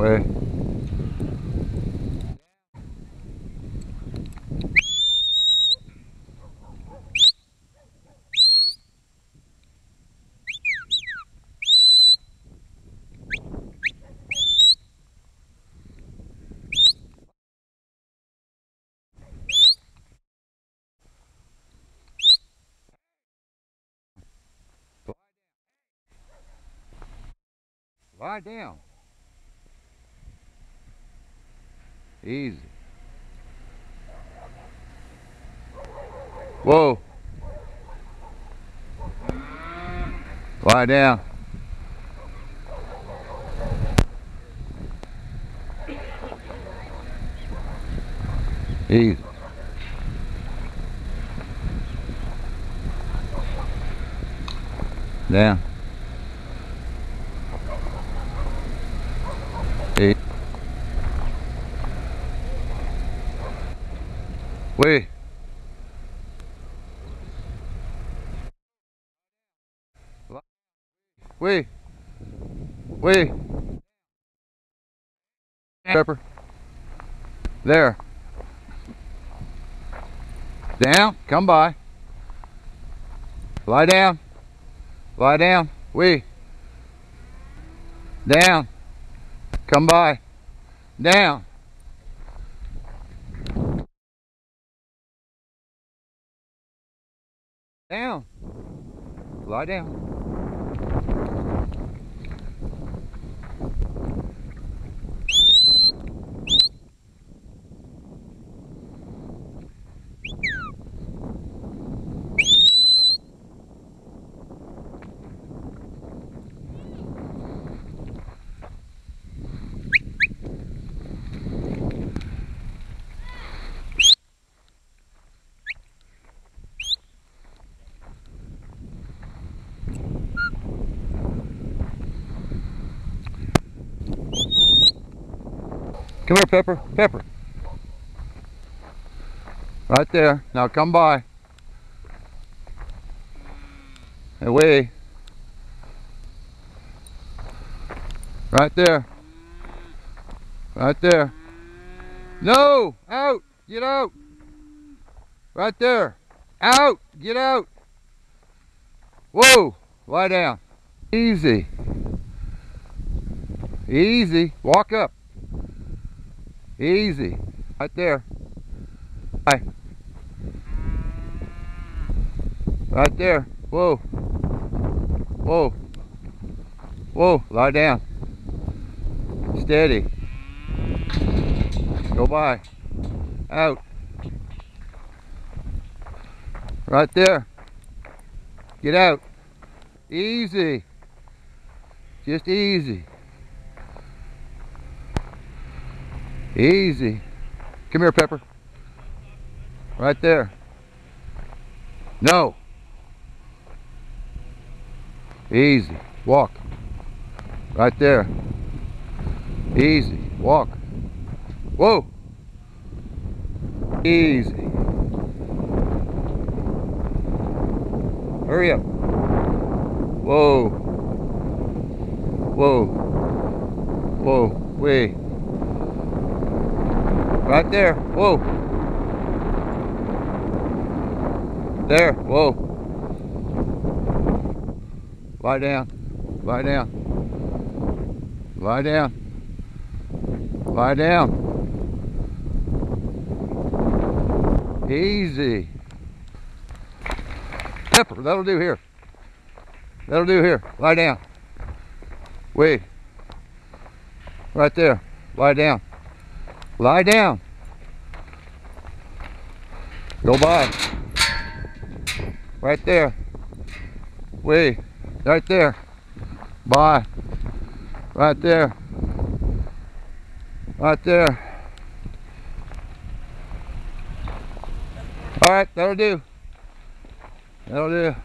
Güey. Lie down. Easy. Whoa. Lie down. Easy. Down. Way. Way. Way. Pepper. There. Down. Come by. Lie down. Lie down. Way. Down. Come by. Down. Down. Lie down. Come here, Pepper. Pepper. Right there. Now come by. Away. Right there. Right there. No! Out! Get out! Right there. Out! Get out! Whoa! Lie down. Easy. Easy. Walk up. Easy, right there. Hi. Right there. Whoa. Whoa. Whoa. Lie down. Steady. Go by. Out. Right there. Get out. Easy. Just easy. Easy. Come here, Pepper. Right there. No. Easy. Walk. Right there. Easy. Walk. Whoa. Easy. Hurry up. Whoa. Whoa. Whoa. Wait. Right there. Whoa. There. Whoa. Lie down. Lie down. Lie down. Lie down. Easy. Pepper. That'll do here. That'll do here. Lie down. Wait. Right there. Lie down. Lie down. Go by. Right there. Way. Right there. By. Right there. Right there. All right, that'll do. That'll do.